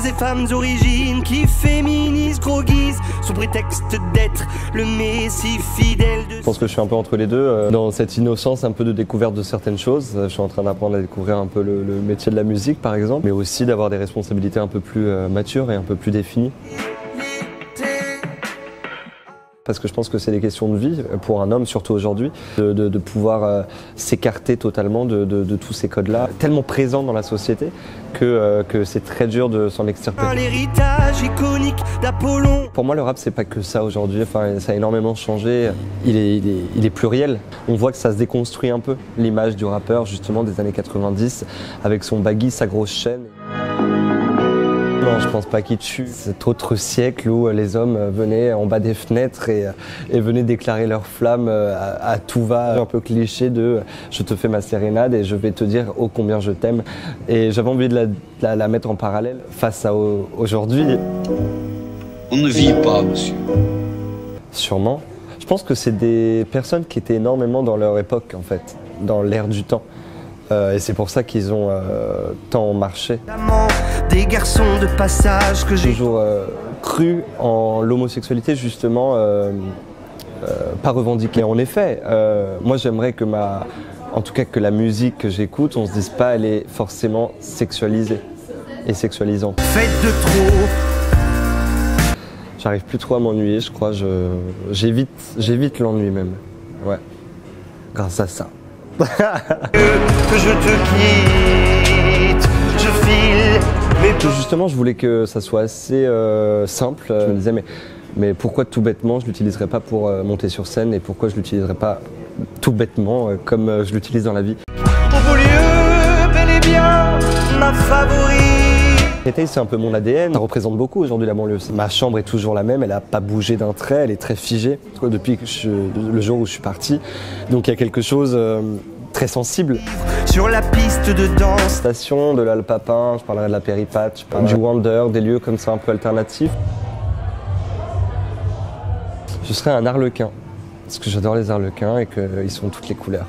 ces femmes origines qui féminisent, groguisent sous prétexte d'être le messie fidèle de... Je pense que je suis un peu entre les deux, dans cette innocence un peu de découverte de certaines choses. Je suis en train d'apprendre à découvrir un peu le métier de la musique par exemple, mais aussi d'avoir des responsabilités un peu plus matures et un peu plus définies. Parce que je pense que c'est des questions de vie, pour un homme surtout aujourd'hui, de pouvoir s'écarter totalement de tous ces codes-là, tellement présents dans la société, que c'est très dur de s'en extirper. L'héritage iconique d'Apollon. Pour moi, le rap, c'est pas que ça aujourd'hui, enfin, ça a énormément changé, il est pluriel. On voit que ça se déconstruit un peu, l'image du rappeur justement des années 90, avec son baggy, sa grosse chaîne. Non, je pense pas qu'il tue cet autre siècle où les hommes venaient en bas des fenêtres et venaient déclarer leur flamme à tout va. Un peu cliché de « je te fais ma sérénade et je vais te dire oh combien je t'aime ». Et j'avais envie de la mettre en parallèle face à aujourd'hui. On ne vit pas, monsieur. Sûrement. Je pense que c'est des personnes qui étaient énormément dans leur époque en fait, dans l'ère du temps. Et c'est pour ça qu'ils ont tant marché. Des garçons de passage que j'ai toujours cru en l'homosexualité justement pas revendiquée. En effet, moi j'aimerais que en tout cas que la musique que j'écoute, on se dise pas elle est forcément sexualisée et sexualisante. Faites de trop. J'arrive plus trop à m'ennuyer, je crois. J'évite l'ennui même. Ouais. Grâce à ça. Que je te quitte, je file. Mais justement, je voulais que ça soit assez simple. Je me disais, mais pourquoi tout bêtement je l'utiliserais pas pour monter sur scène et pourquoi je l'utiliserais pas tout bêtement comme je l'utilise dans la vie. Au beau lieu, bel et bien, ma favorite. Créteil, c'est un peu mon ADN. Ça représente beaucoup aujourd'hui la banlieue. Ma chambre est toujours la même, elle a pas bougé d'un trait, elle est très figée depuis que le jour où je suis parti. Donc il y a quelque chose. Très sensible. Sur la piste de danse. Station de l'Alpapin, je parlerai de la Péripathe, je parlerai du Wonder, des lieux comme ça un peu alternatifs. Je serais un arlequin, parce que j'adore les arlequins et qu'ils sont toutes les couleurs.